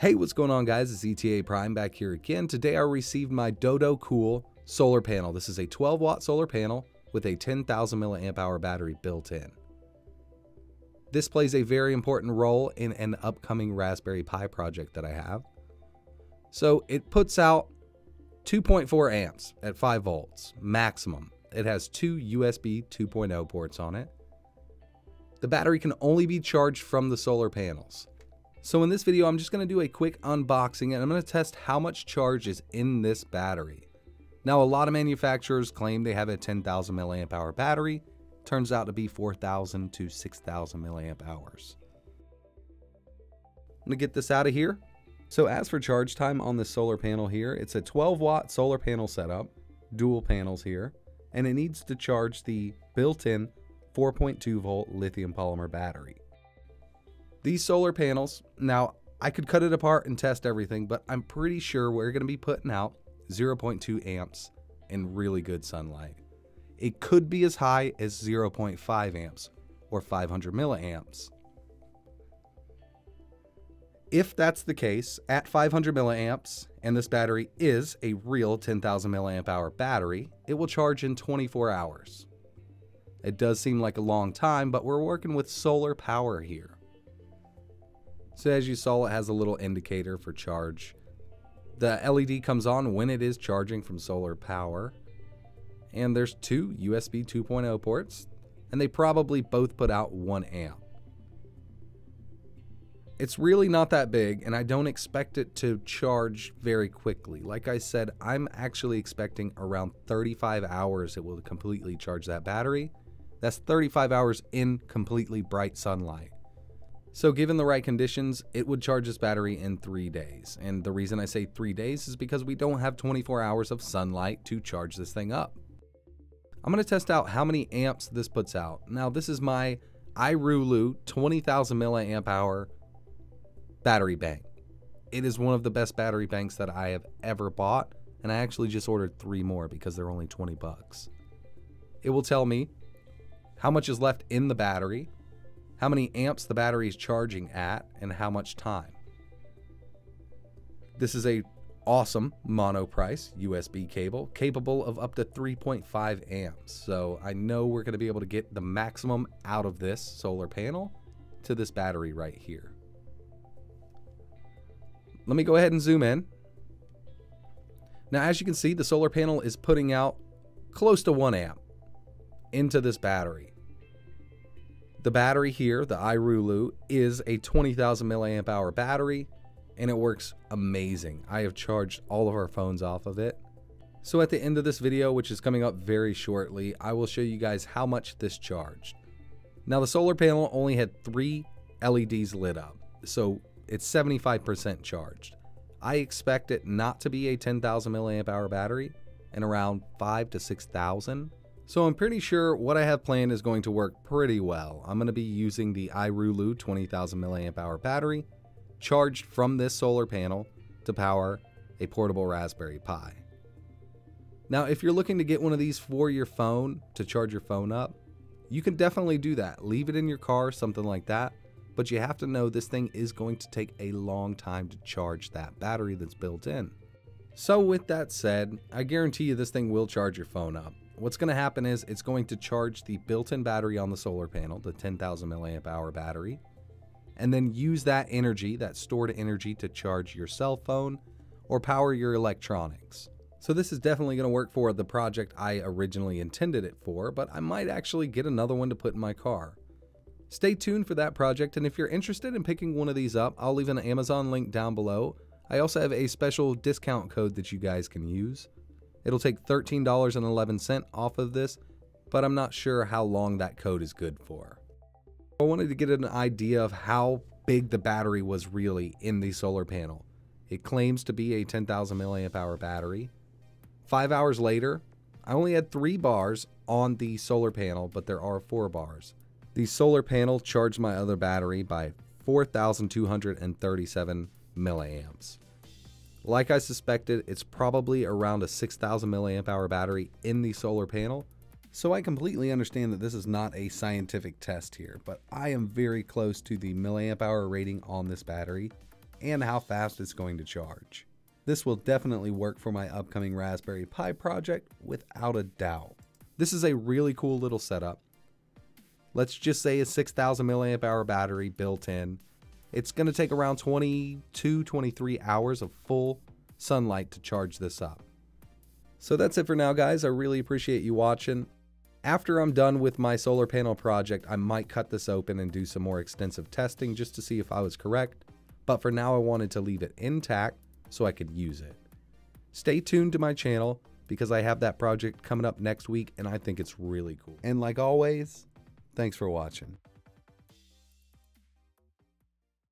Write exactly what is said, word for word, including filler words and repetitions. Hey, what's going on, guys? It's E T A Prime back here again. Today I received my Dodo Cool solar panel. This is a twelve watt solar panel with a ten thousand milliamp hour battery built in. This plays a very important role in an upcoming Raspberry Pi project that I have. So it puts out two point four amps at five volts maximum. It has two U S B two point oh ports on it. The battery can only be charged from the solar panels. So in this video, I'm just going to do a quick unboxing and I'm going to test how much charge is in this battery. Now, a lot of manufacturers claim they have a ten thousand milliamp hour battery. Turns out to be four thousand to six thousand milliamp hours. I'm going to get this out of here. So as for charge time on this solar panel here, it's a twelve watt solar panel setup, dual panels here, and it needs to charge the built-in four point two volt lithium polymer battery. These solar panels, now I could cut it apart and test everything, but I'm pretty sure we're going to be putting out zero point two amps in really good sunlight. It could be as high as zero point five amps or five hundred milliamps. If that's the case, at five hundred milliamps, and this battery is a real ten thousand milliamp hour battery, it will charge in twenty-four hours. It does seem like a long time, but we're working with solar power here. So as you saw, it has a little indicator for charge. The L E D comes on when it is charging from solar power. And there's two U S B two point oh ports, and they probably both put out one amp. It's really not that big, and I don't expect it to charge very quickly. Like I said, I'm actually expecting around thirty-five hours it will completely charge that battery. That's thirty-five hours in completely bright sunlight. So given the right conditions, it would charge this battery in three days. And the reason I say three days is because we don't have twenty-four hours of sunlight to charge this thing up. I'm going to test out how many amps this puts out. Now, this is my iRulu twenty thousand milliamp hour battery bank. It is one of the best battery banks that I have ever bought. And I actually just ordered three more because they're only twenty bucks. It will tell me how much is left in the battery, how many amps the battery is charging at, and how much time. This is a awesome MonoPrice U S B cable capable of up to three point five amps. So I know we're going to be able to get the maximum out of this solar panel to this battery right here. Let me go ahead and zoom in. Now, as you can see, the solar panel is putting out close to one amp into this battery. The battery here, the iRulu, is a twenty thousand milliamp hour battery, and it works amazing. I have charged all of our phones off of it. So at the end of this video, which is coming up very shortly, I will show you guys how much this charged. Now, the solar panel only had three L E Ds lit up, so it's seventy-five percent charged. I expect it not to be a ten thousand milliamp hour battery, and around five to six thousand. So I'm pretty sure what I have planned is going to work pretty well. I'm going to be using the iRulu twenty thousand milliamp hour battery charged from this solar panel to power a portable Raspberry Pi. Now, if you're looking to get one of these for your phone to charge your phone up, you can definitely do that. Leave it in your car, something like that. But you have to know this thing is going to take a long time to charge that battery that's built in. So with that said, I guarantee you this thing will charge your phone up. What's going to happen is it's going to charge the built-in battery on the solar panel, the ten thousand milliamp hour battery, and then use that energy, that stored energy, to charge your cell phone or power your electronics. So this is definitely going to work for the project I originally intended it for, but I might actually get another one to put in my car. Stay tuned for that project, and if you're interested in picking one of these up, I'll leave an Amazon link down below. I also have a special discount code that you guys can use. It'll take thirteen dollars and eleven cents off of this, but I'm not sure how long that code is good for. I wanted to get an idea of how big the battery was really in the solar panel. It claims to be a ten thousand milliamp hour battery. Five hours later, I only had three bars on the solar panel, but there are four bars. The solar panel charged my other battery by four thousand two hundred thirty-seven milliamps. Like I suspected, it's probably around a six thousand milliamp hour battery in the solar panel. So I completely understand that this is not a scientific test here, but I am very close to the milliamp hour rating on this battery. and how fast it's going to charge. This will definitely work for my upcoming Raspberry Pi project without a doubt. This is a really cool little setup. Let's just say a six thousand milliamp hour battery built in. It's going to take around twenty-two, twenty-three hours of full sunlight to charge this up. So that's it for now, guys. I really appreciate you watching. After I'm done with my solar panel project, I might cut this open and do some more extensive testing just to see if I was correct. But for now, I wanted to leave it intact so I could use it. Stay tuned to my channel because I have that project coming up next week and I think it's really cool. And like always, thanks for watching.